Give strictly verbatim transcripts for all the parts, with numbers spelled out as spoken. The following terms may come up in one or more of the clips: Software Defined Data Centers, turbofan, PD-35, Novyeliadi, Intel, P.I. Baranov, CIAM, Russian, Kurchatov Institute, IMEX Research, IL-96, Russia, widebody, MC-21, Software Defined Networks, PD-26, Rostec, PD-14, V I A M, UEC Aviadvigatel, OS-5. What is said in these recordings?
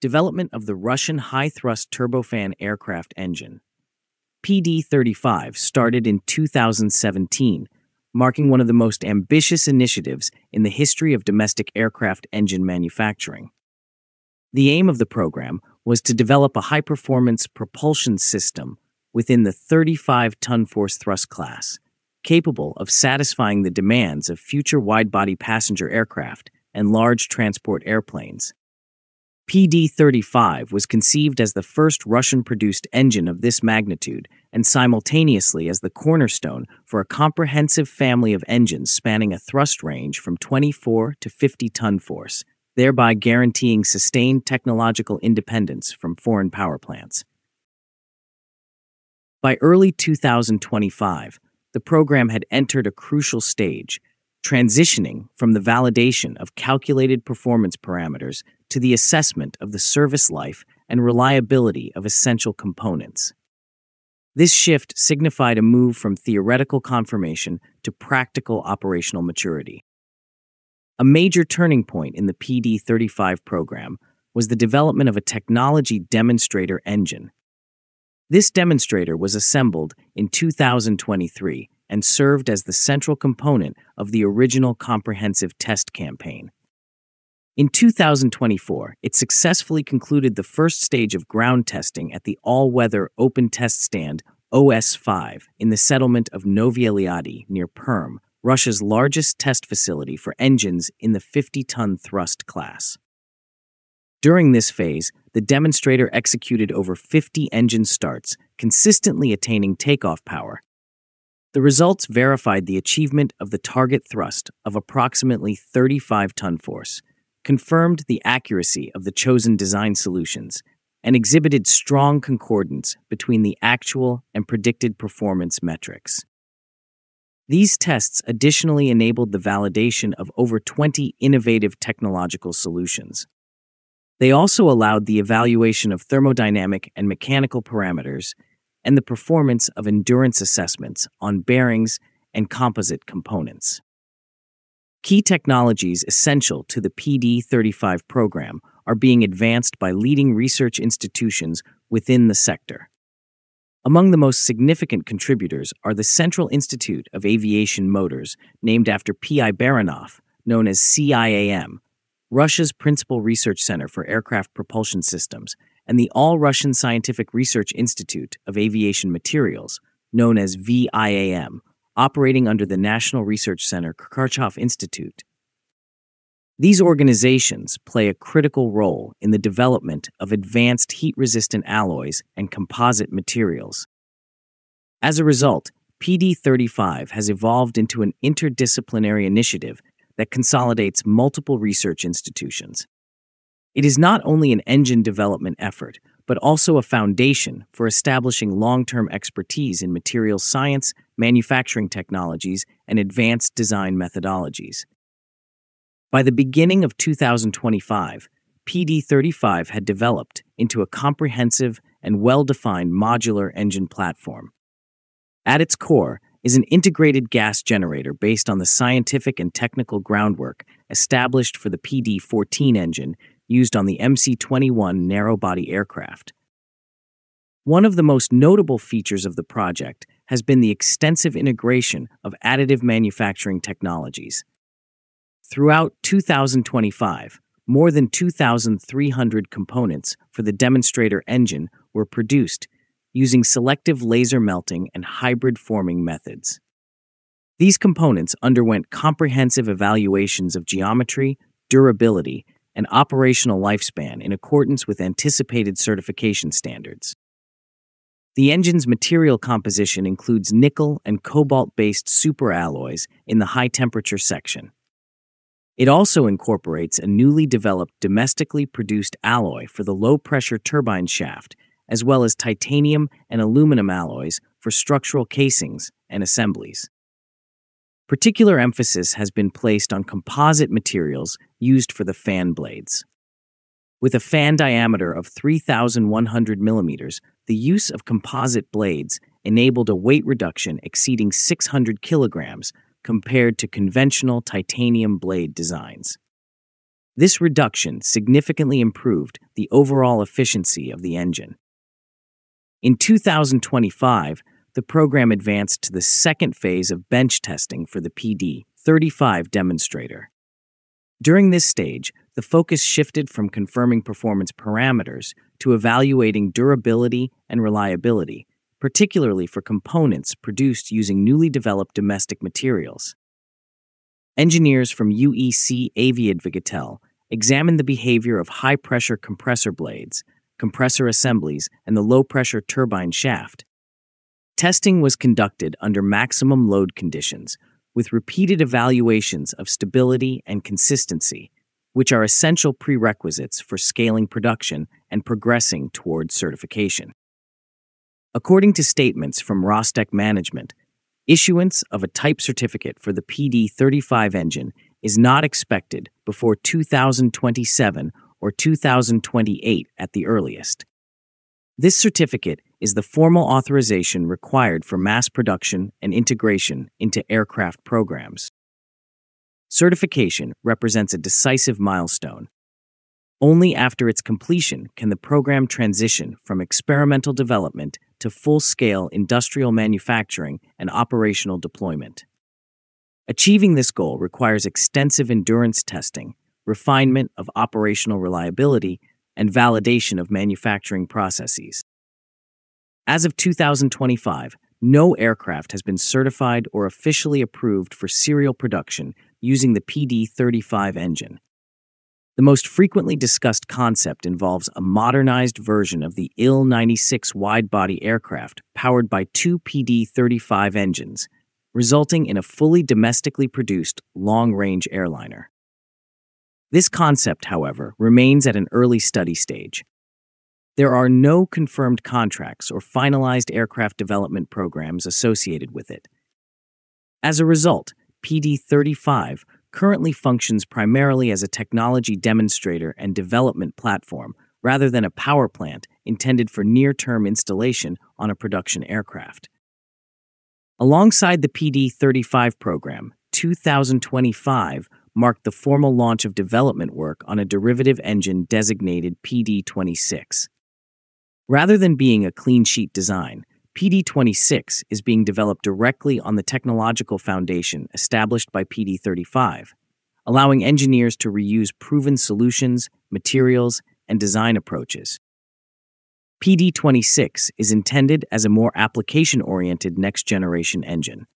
development of the Russian high-thrust turbofan aircraft engine. P D thirty-five started in two thousand seventeen, marking one of the most ambitious initiatives in the history of domestic aircraft engine manufacturing. The aim of the program was to develop a high-performance propulsion system within the thirty-five ton force-thrust class, capable of satisfying the demands of future wide-body passenger aircraft and large transport airplanes. P D thirty-five was conceived as the first Russian-produced engine of this magnitude and simultaneously as the cornerstone for a comprehensive family of engines spanning a thrust range from twenty-four to fifty ton force, thereby guaranteeing sustained technological independence from foreign power plants. By early two thousand twenty-five, the program had entered a crucial stage, transitioning from the validation of calculated performance parameters to the assessment of the service life and reliability of essential components. This shift signified a move from theoretical confirmation to practical operational maturity. A major turning point in the P D thirty-five program was the development of a technology demonstrator engine. This demonstrator was assembled in two thousand twenty-three and served as the central component of the original comprehensive test campaign. In two thousand twenty-four, it successfully concluded the first stage of ground testing at the all-weather open test stand O S five in the settlement of Novyeliadi near Perm, Russia's largest test facility for engines in the fifty ton thrust class. During this phase, the demonstrator executed over fifty engine starts, consistently attaining takeoff power. The results verified the achievement of the target thrust of approximately thirty-five ton force, confirmed the accuracy of the chosen design solutions, and exhibited strong concordance between the actual and predicted performance metrics. These tests additionally enabled the validation of over twenty innovative technological solutions. They also allowed the evaluation of thermodynamic and mechanical parameters and the performance of endurance assessments on bearings and composite components. Key technologies essential to the P D thirty-five program are being advanced by leading research institutions within the sector. Among the most significant contributors are the Central Institute of Aviation Motors, named after P I Baranov, known as C I A M, Russia's principal research center for aircraft propulsion systems, and the All-Russian Scientific Research Institute of Aviation Materials, known as V I A M, operating under the National Research Center Kurchatov Institute. These organizations play a critical role in the development of advanced heat-resistant alloys and composite materials. As a result, P D thirty-five has evolved into an interdisciplinary initiative that consolidates multiple research institutions. It is not only an engine development effort, but also a foundation for establishing long-term expertise in material science, manufacturing technologies, and advanced design methodologies. By the beginning of two thousand twenty-five, P D thirty-five had developed into a comprehensive and well-defined modular engine platform. At its core is an integrated gas generator based on the scientific and technical groundwork established for the P D fourteen engine used on the M C twenty-one narrow-body aircraft. One of the most notable features of the project has been the extensive integration of additive manufacturing technologies. Throughout two thousand twenty-five, more than two thousand three hundred components for the demonstrator engine were produced using selective laser melting and hybrid forming methods. These components underwent comprehensive evaluations of geometry, durability, and operational lifespan in accordance with anticipated certification standards. The engine's material composition includes nickel and cobalt-based superalloys in the high-temperature section. It also incorporates a newly developed domestically produced alloy for the low-pressure turbine shaft, as well as titanium and aluminum alloys for structural casings and assemblies. Particular emphasis has been placed on composite materials used for the fan blades. With a fan diameter of three thousand one hundred millimeters, the use of composite blades enabled a weight reduction exceeding six hundred kilograms compared to conventional titanium blade designs. This reduction significantly improved the overall efficiency of the engine. In two thousand twenty-five, the program advanced to the second phase of bench testing for the P D thirty-five demonstrator. During this stage, the focus shifted from confirming performance parameters to evaluating durability and reliability, particularly for components produced using newly developed domestic materials. Engineers from U E C Aviadvigatel examined the behavior of high-pressure compressor blades, compressor assemblies, and the low-pressure turbine shaft. Testing was conducted under maximum load conditions, with repeated evaluations of stability and consistency, which are essential prerequisites for scaling production and progressing toward certification. According to statements from Rostec management, issuance of a type certificate for the P D thirty-five engine is not expected before two thousand twenty-seven or two thousand twenty-eight at the earliest. This certificate is the formal authorization required for mass production and integration into aircraft programs. Certification represents a decisive milestone. Only after its completion can the program transition from experimental development to full-scale industrial manufacturing and operational deployment. Achieving this goal requires extensive endurance testing, refinement of operational reliability, and validation of manufacturing processes. As of two thousand twenty-five, no aircraft has been certified or officially approved for serial production using the P D thirty-five engine. The most frequently discussed concept involves a modernized version of the I L ninety-six wide-body aircraft powered by two P D thirty-five engines, resulting in a fully domestically produced long-range airliner. This concept, however, remains at an early study stage. There are no confirmed contracts or finalized aircraft development programs associated with it. As a result, P D thirty-five currently functions primarily as a technology demonstrator and development platform rather than a power plant intended for near-term installation on a production aircraft. Alongside the P D thirty-five program, two thousand twenty-five marked the formal launch of development work on a derivative engine designated P D twenty-six. Rather than being a clean-sheet design, P D twenty-six is being developed directly on the technological foundation established by P D thirty-five, allowing engineers to reuse proven solutions, materials, and design approaches. P D twenty-six is intended as a more application-oriented next-generation engine.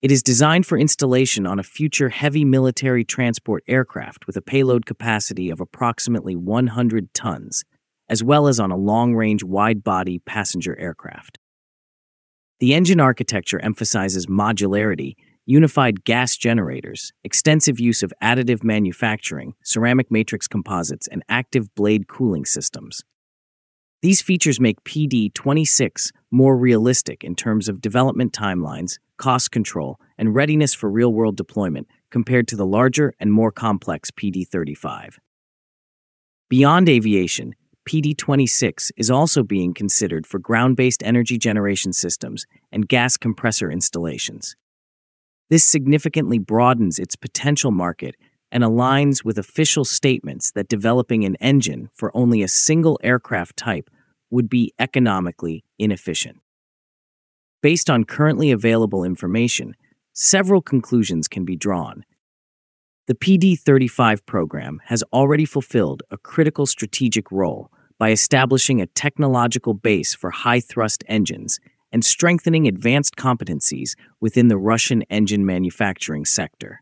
It is designed for installation on a future heavy military transport aircraft with a payload capacity of approximately one hundred tons, as well as on a long-range wide-body passenger aircraft. The engine architecture emphasizes modularity, unified gas generators, extensive use of additive manufacturing, ceramic matrix composites, and active blade cooling systems. These features make P D twenty-six more realistic in terms of development timelines, cost control, and readiness for real-world deployment compared to the larger and more complex P D thirty-five. Beyond aviation, P D twenty-six is also being considered for ground-based energy generation systems and gas compressor installations. This significantly broadens its potential market and aligns with official statements that developing an engine for only a single aircraft type would be economically inefficient. Based on currently available information, several conclusions can be drawn. The P D thirty-five program has already fulfilled a critical strategic role by establishing a technological base for high-thrust engines and strengthening advanced competencies within the Russian engine manufacturing sector.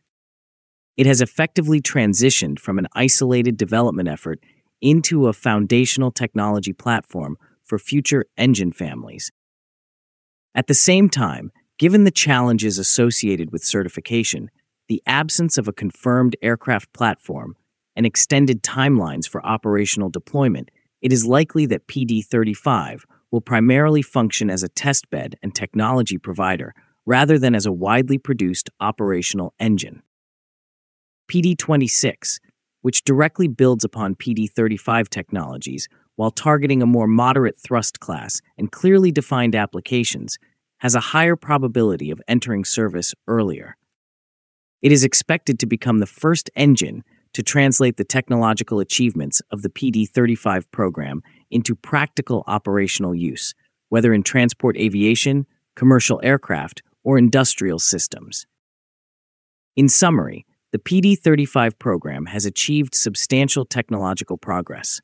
It has effectively transitioned from an isolated development effort into a foundational technology platform for future engine families. At the same time, given the challenges associated with certification, the absence of a confirmed aircraft platform, and extended timelines for operational deployment, it is likely that P D thirty-five will primarily function as a testbed and technology provider rather than as a widely produced operational engine. P D twenty-six, which directly builds upon P D thirty-five technologies while targeting a more moderate thrust class and clearly defined applications, has a higher probability of entering service earlier. It is expected to become the first engine to translate the technological achievements of the P D thirty-five program into practical operational use, whether in transport aviation, commercial aircraft, or industrial systems. In summary, the P D thirty-five program has achieved substantial technological progress.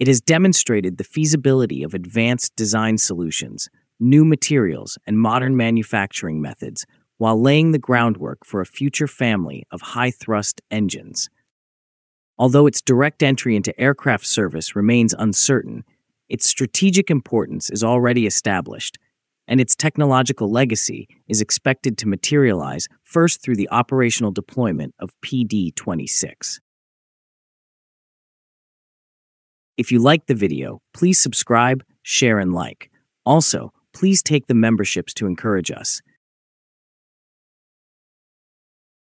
It has demonstrated the feasibility of advanced design solutions, new materials, and modern manufacturing methods, while laying the groundwork for a future family of high-thrust engines. Although its direct entry into aircraft service remains uncertain, its strategic importance is already established, and its technological legacy is expected to materialize first through the operational deployment of P D twenty-six. If you like the video, please subscribe, share, and like. Also, please take the memberships to encourage us.